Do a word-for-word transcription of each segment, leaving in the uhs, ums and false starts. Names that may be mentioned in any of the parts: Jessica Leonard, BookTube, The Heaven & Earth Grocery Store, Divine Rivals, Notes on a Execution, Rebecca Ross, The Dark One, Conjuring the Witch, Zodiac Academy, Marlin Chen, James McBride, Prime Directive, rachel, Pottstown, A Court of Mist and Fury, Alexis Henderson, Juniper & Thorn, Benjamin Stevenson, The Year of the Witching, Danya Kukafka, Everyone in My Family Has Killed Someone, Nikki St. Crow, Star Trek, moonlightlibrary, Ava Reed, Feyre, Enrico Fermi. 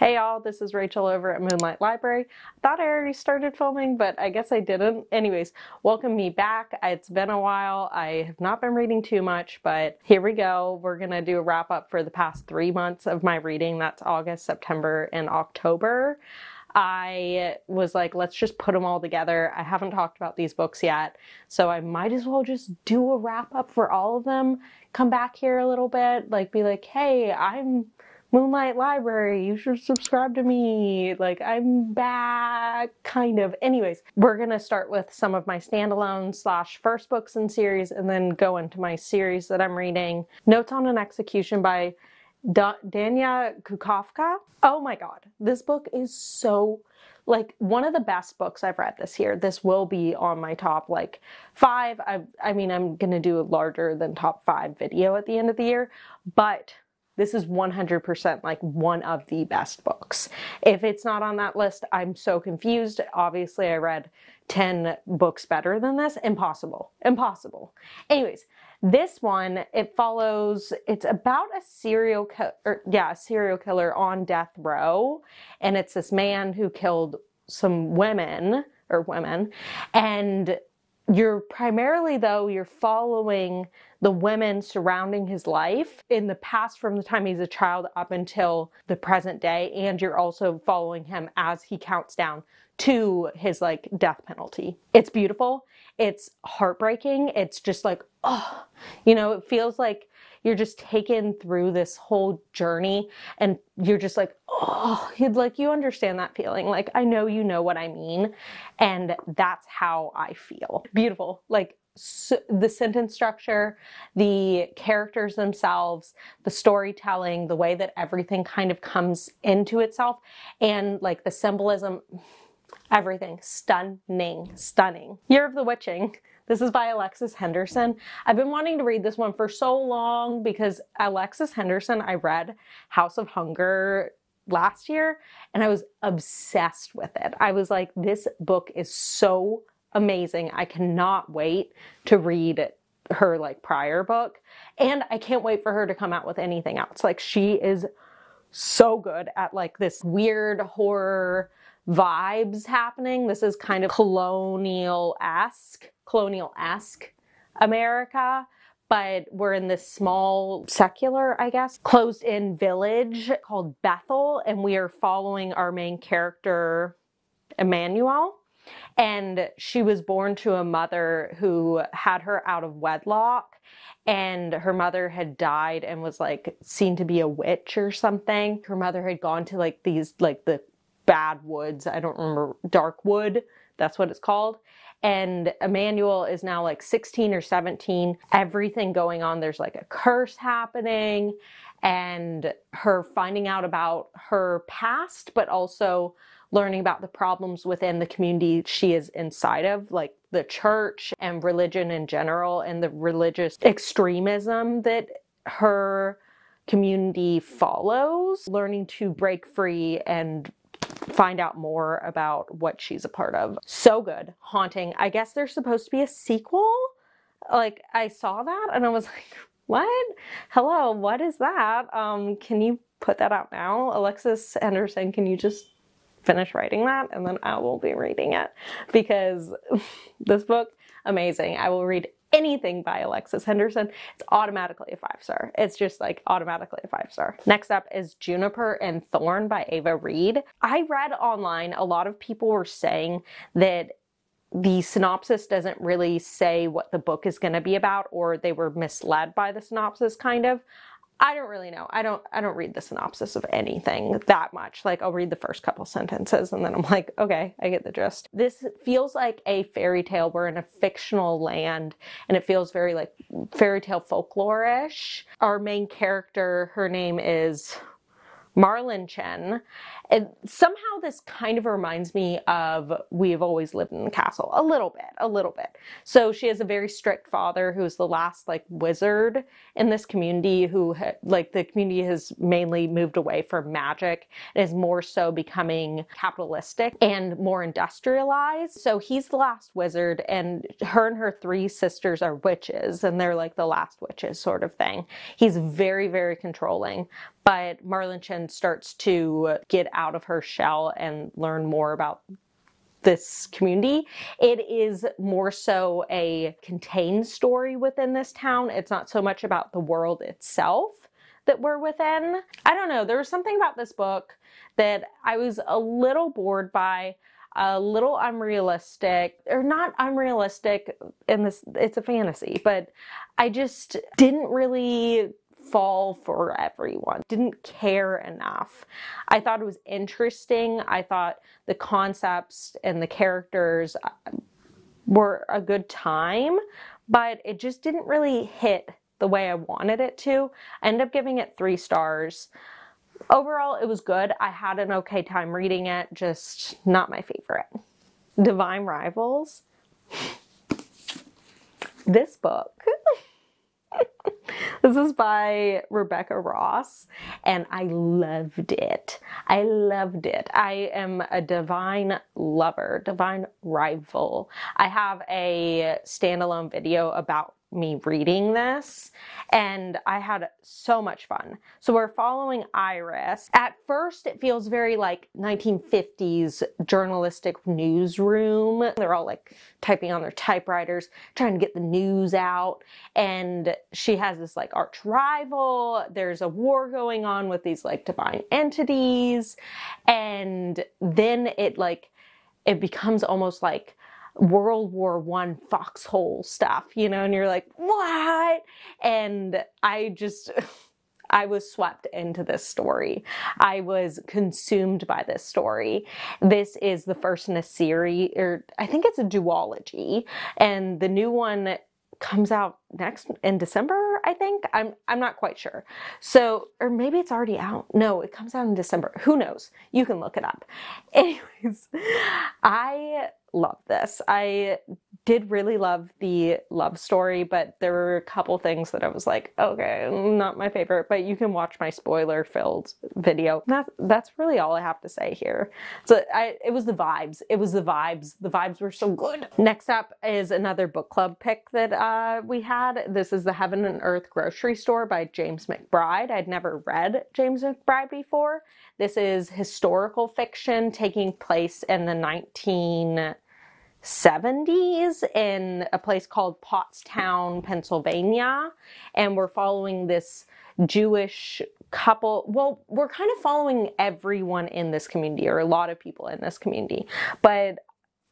Hey y'all, this is Rachel over at Moonlight Library. I thought I already started filming, but I guess I didn't. Anyways, welcome me back. It's been a while. I have not been reading too much, but here we go. We're gonna do a wrap up for the past three months of my reading. That's August, September, and October. I was like, let's just put them all together. I haven't talked about these books yet, so I might as well just do a wrap up for all of them. Come back here a little bit, like be like, hey, I'm Moonlight Library, you should subscribe to me, like I'm back, kind of. Anyways, we're gonna start with some of my standalone slash first books in series and then go into my series that I'm reading. Notes on an Execution by Da- Danya Kukafka. Oh my god, this book is so, like, one of the best books I've read this year. This will be on my top like five. I, I mean, I'm gonna do a larger than top five video at the end of the year, but this is one hundred percent like one of the best books. If it's not on that list, I'm so confused. Obviously, I read ten books better than this. Impossible. Impossible. Anyways, this one, it follows, it's about a serial killer, yeah, a serial killer on death row. And it's this man who killed some women, or women, and you're primarily, though, you're following the women surrounding his life in the past from the time he's a child up until the present day, and you're also following him as he counts down to his, like, death penalty. It's beautiful. It's heartbreaking. It's just like, oh, you know, it feels like you're just taken through this whole journey and you're just like, oh, you'd like, you understand that feeling. Like, I know you know what I mean. And that's how I feel. Beautiful. Like, so the sentence structure, the characters themselves, the storytelling, the way that everything kind of comes into itself, and like the symbolism, everything. Stunning. Stunning. Year of the Witching. This is by Alexis Henderson. I've been wanting to read this one for so long because Alexis Henderson, I read House of Hunger last year and I was obsessed with it. I was like, this book is so amazing. I cannot wait to read her like prior book, and I can't wait for her to come out with anything else. Like, she is so good at like this weird horror vibes happening. This is kind of colonial-esque, colonial-esque America, but we're in this small secular, I guess, closed-in village called Bethel, and we are following our main character, Emmanuel. And she was born to a mother who had her out of wedlock, and her mother had died and was like seen to be a witch or something. Her mother had gone to like these, like the bad woods, I don't remember, dark wood, that's what it's called. And Emmanuel is now like sixteen or seventeen, everything going on, there's like a curse happening, and her finding out about her past, but also learning about the problems within the community she is inside of, like the church and religion in general, and the religious extremism that her community follows, learning to break free and find out more about what she's a part of. So good. Haunting. I guess there's supposed to be a sequel. Like, I saw that and I was like, what? Hello, what is that? Um, can you put that out now? Alexis Henderson, can you just finish writing that and then I will be reading it, because this book, amazing. I will read anything by Alexis Henderson. It's automatically a five star. It's just like automatically a five star. Next up is Juniper and Thorn by Ava Reed. I read online a lot of people were saying that the synopsis doesn't really say what the book is going to be about, or they were misled by the synopsis, kind of. I don't really know. I don't I don't read the synopsis of anything that much. Like, I'll read the first couple sentences and then I'm like, okay, I get the gist. This feels like a fairy tale. We're in a fictional land and it feels very like fairy tale folklore-ish. Our main character, her name is Marlin Chen. And somehow this kind of reminds me of We've Always Lived in the Castle. A little bit, a little bit. So she has a very strict father who's the last like wizard in this community, who like the community has mainly moved away from magic and is more so becoming capitalistic and more industrialized. So he's the last wizard, and her and her three sisters are witches, and they're like the last witches sort of thing. He's very, very controlling, but Marlin Chen and starts to get out of her shell and learn more about this community. It is more so a contained story within this town. It's not so much about the world itself that we're within. I don't know, there was something about this book that I was a little bored by, a little unrealistic, or not unrealistic in this, it's a fantasy, but I just didn't really fall for everyone. Didn't care enough. I thought it was interesting. I thought the concepts and the characters were a good time, but it just didn't really hit the way I wanted it to. I ended up giving it three stars. Overall, it was good. I had an okay time reading it, just not my favorite. Divine Rivals. This book. This is by Rebecca Ross, and I loved it. I loved it. I am a divine lover, divine rival. I have a standalone video about me reading this, and I had so much fun. So we're following Iris. At first it feels very like nineteen fifties journalistic newsroom. They're all like typing on their typewriters, trying to get the news out, and she has this like arch rival. There's a war going on with these like divine entities, and then it like it becomes almost like World War One foxhole stuff, you know, and you're like, what? And I just, I was swept into this story. I was consumed by this story. This is the first in a series, or I think it's a duology, and the new one comes out next in December, I think. I'm I'm not quite sure. So, or maybe it's already out. No, it comes out in December. Who knows? You can look it up. Anyways, I love this. I did really love the love story, but there were a couple things that I was like, okay, not my favorite, but you can watch my spoiler-filled video. That, that's really all I have to say here. So I, it was the vibes. It was the vibes. The vibes were so good. Next up is another book club pick that uh, we had. This is The Heaven and Earth Grocery Store by James McBride. I'd never read James McBride before. This is historical fiction taking place in the nineteen seventies in a place called Pottstown, Pennsylvania, and we're following this Jewish couple. Well, we're kind of following everyone in this community, or a lot of people in this community, but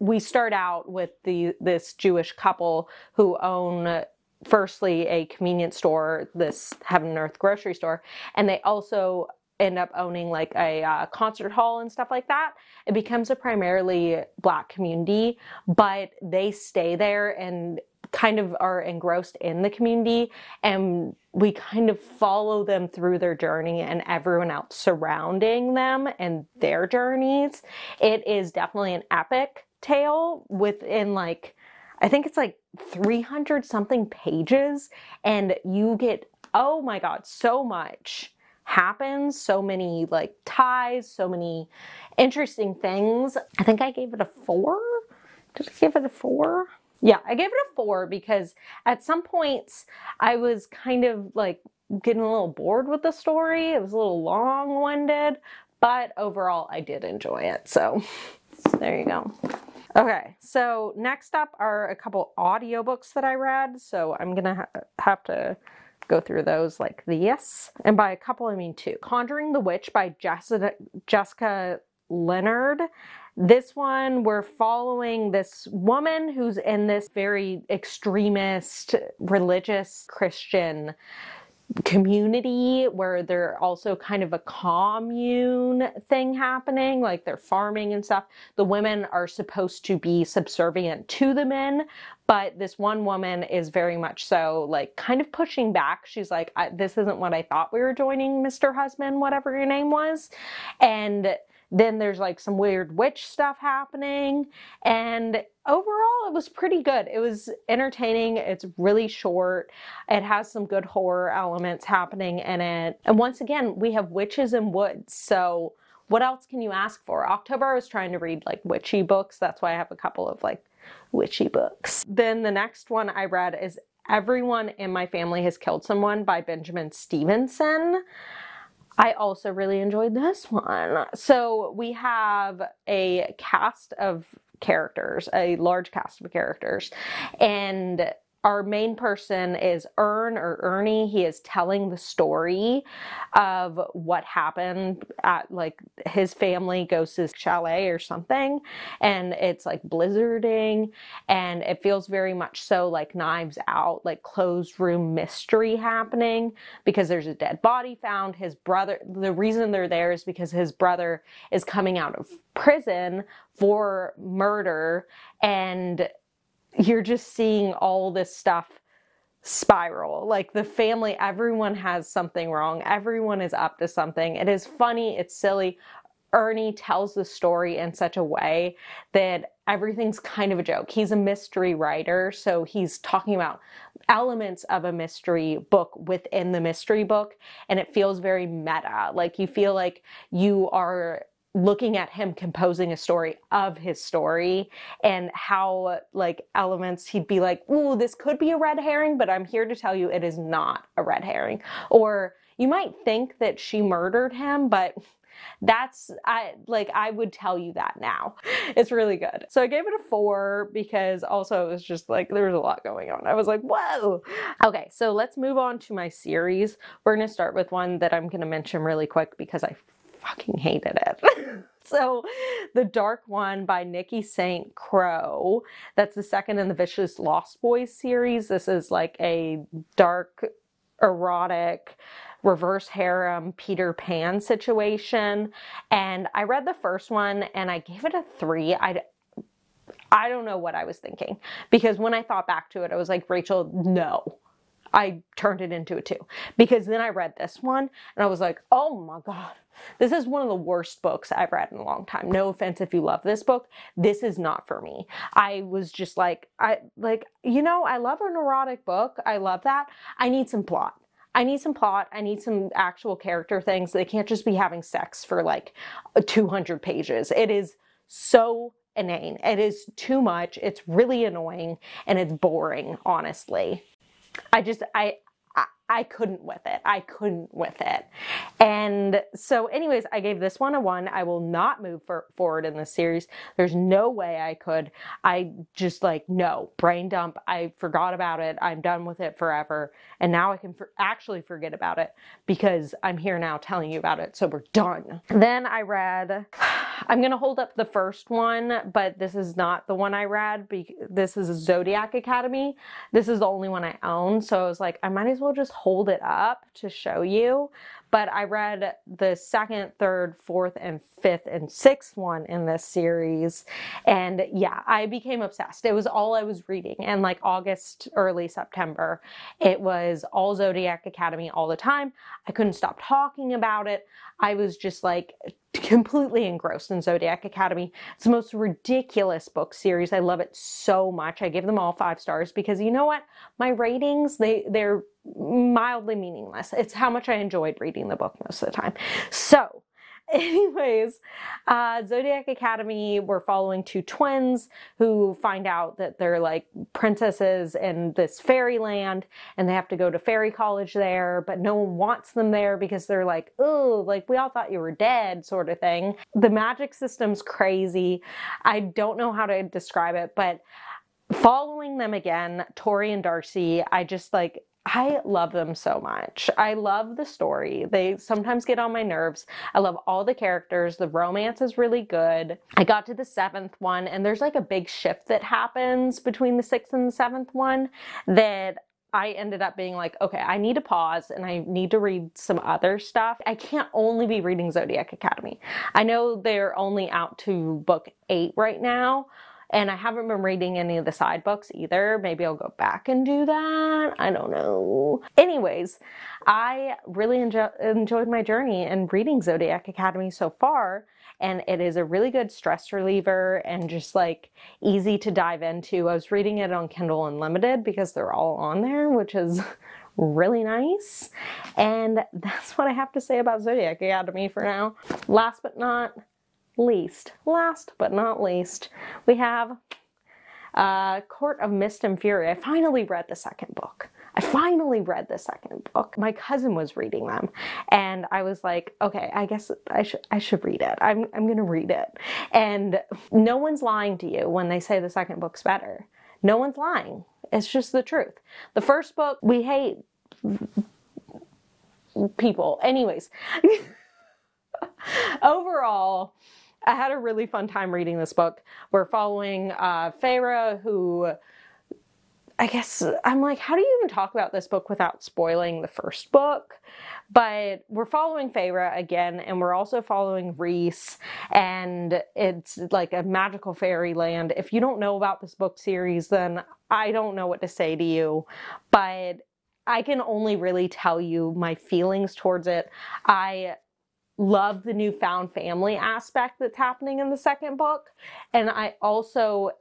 we start out with the this Jewish couple who own firstly a convenience store, this Heaven and Earth grocery store, and they also end up owning like a uh, concert hall and stuff like that. It becomes a primarily Black community, but they stay there and kind of are engrossed in the community, and we kind of follow them through their journey and everyone else surrounding them and their journeys. It is definitely an epic tale within like, I think it's like three hundred something pages, and you get, oh my God, so much happens, so many like ties, so many interesting things. I think I gave it a four. Did I give it a four? Yeah, I gave it a four because at some points I was kind of like getting a little bored with the story. It was a little long-winded, but overall I did enjoy it. So there you go. Okay, so next up are a couple audiobooks that I read. So I'm gonna ha- have to go through those like this. And by a couple, I mean two. Conjuring the Witch by Jessica, Jessica Leonard. This one, we're following this woman who's in this very extremist, religious, Christian community where they're also kind of a commune thing happening, like they're farming and stuff. The women are supposed to be subservient to the men, but this one woman is very much so like kind of pushing back. She's like, I, this isn't what I thought we were joining, Mister Husband, whatever your name was. And then there's like some weird witch stuff happening, and overall it was pretty good. It was entertaining. It's really short. It has some good horror elements happening in it. And once again, we have witches and woods, so what else can you ask for? October I was trying to read like witchy books. That's why I have a couple of like witchy books. Then the next one I read is Everyone in My Family Has Killed Someone by Benjamin Stevenson. I also really enjoyed this one. So we have a cast of characters, a large cast of characters, and our main person is Ern or Ernie. He is telling the story of what happened at, like, his family goes to his chalet or something, and it's like blizzarding, and it feels very much so like Knives Out, like closed room mystery happening, because there's a dead body found. His brother, the reason they're there is because his brother is coming out of prison for murder, and you're just seeing all this stuff spiral. Like, the family, everyone has something wrong. Everyone is up to something. It is funny. It's silly. Ernie tells the story in such a way that everything's kind of a joke. He's a mystery writer, so he's talking about elements of a mystery book within the mystery book, and it feels very meta. Like, you feel like you are looking at him composing a story of his story, and how, like, elements he'd be like, ooh, this could be a red herring, but I'm here to tell you it is not a red herring. Or you might think that she murdered him, but that's, I like, I would tell you that now. It's really good. So I gave it a four because also it was just like, there was a lot going on. I was like, whoa. Okay, so let's move on to my series. We're going to start with one that I'm going to mention really quick because I fucking hated it. So The Dark One by Nikki Saint Crow. That's the second in the Vicious Lost Boys series. This is like a dark, erotic, reverse harem, Peter Pan situation. And I read the first one and I gave it a three. I I don't know what I was thinking, because when I thought back to it, I was like, Rachel, no. I turned it into a two, because then I read this one and I was like, oh my God, this is one of the worst books I've read in a long time. No offense if you love this book. This is not for me. I was just like, I like, you know, I love an erotic book. I love that. I need some plot. I need some plot. I need some actual character things. They can't just be having sex for like two hundred pages. It is so inane. It is too much. It's really annoying and it's boring, honestly. I just, I, I, I couldn't with it. I couldn't with it. And so anyways, I gave this one a one. I will not move for, forward in this series. There's no way I could. I just like, no, brain dump. I forgot about it. I'm done with it forever. And now I can for, actually forget about it because I'm here now telling you about it. So we're done. Then I read, I'm going to hold up the first one, but this is not the one I read. This is Zodiac Academy. This is the only one I own. So I was like, I might as well just hold it up to show you. But I read the second, third, fourth, and fifth, and sixth one in this series. And yeah, I became obsessed. It was all I was reading. And like August, early September, it was all Zodiac Academy all the time. I couldn't stop talking about it. I was just like completely engrossed in Zodiac Academy. It's the most ridiculous book series. I love it so much. I give them all five stars because you know what? My ratings, they, they're mildly meaningless. It's how much I enjoyed reading the book most of the time. So anyways, uh, Zodiac Academy, we're following two twins who find out that they're like princesses in this fairyland, and they have to go to fairy college there, but no one wants them there because they're like, oh, like we all thought you were dead sort of thing. The magic system's crazy. I don't know how to describe it, but following them again, Tori and Darcy, I just like, I love them so much. I love the story. They sometimes get on my nerves. I love all the characters. The romance is really good. I got to the seventh one, and there's like a big shift that happens between the sixth and the seventh one that I ended up being like, okay, I need to pause and I need to read some other stuff. I can't only be reading Zodiac Academy. I know they're only out to book eight right now, and I haven't been reading any of the side books either. Maybe I'll go back and do that. I don't know. Anyways, I really enjo- enjoyed my journey in reading Zodiac Academy so far. And it is a really good stress reliever and just like easy to dive into. I was reading it on Kindle Unlimited because they're all on there, which is really nice. And that's what I have to say about Zodiac Academy for now. Last but not least, last but not least, we have uh, Court of Mist and Fury. I finally read the second book. I finally read the second book. My cousin was reading them and I was like, okay, I guess I should I should read it. I'm I'm going to read it. And no one's lying to you when they say the second book's better. No one's lying. It's just the truth. The first book, we hate people. Anyways, overall, I had a really fun time reading this book. We're following uh, Feyre, who, I guess, I'm like, how do you even talk about this book without spoiling the first book? But we're following Feyre again, and we're also following Reese, and it's like a magical fairyland. If you don't know about this book series, then I don't know what to say to you, but I can only really tell you my feelings towards it. I love the newfound family aspect that's happening in the second book, and I also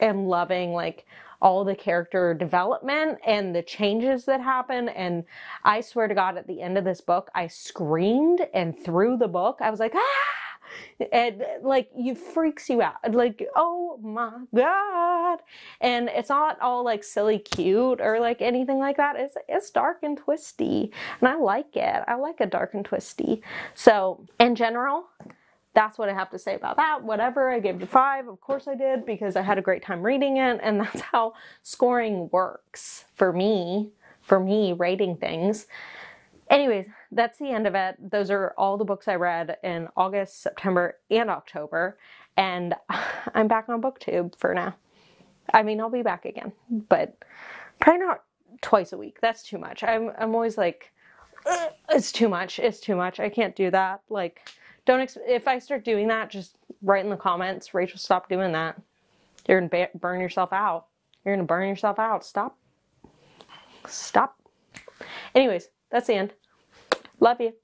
am loving like all the character development and the changes that happen. And I swear to God, at the end of this book, I screamed and threw the book. I was like, ah! And like, it freaks you out. Like, oh my God. And it's not all like silly cute or like anything like that. It's, it's dark and twisty. And I like it. I like a dark and twisty. So in general, that's what I have to say about that. Whatever, I gave it a five. Of course I did, because I had a great time reading it, and that's how scoring works for me, for me rating things. Anyways, that's the end of it. Those are all the books I read in August, September, and October, and I'm back on BookTube for now. I mean, I'll be back again, but probably not twice a week. That's too much. I'm, I'm always like, it's too much. It's too much. I can't do that. Like, Don't ex if I start doing that, just write in the comments, Rachel, stop doing that. You're gonna burn yourself out. You're gonna burn yourself out. Stop. Stop. Anyways, that's the end. Love you.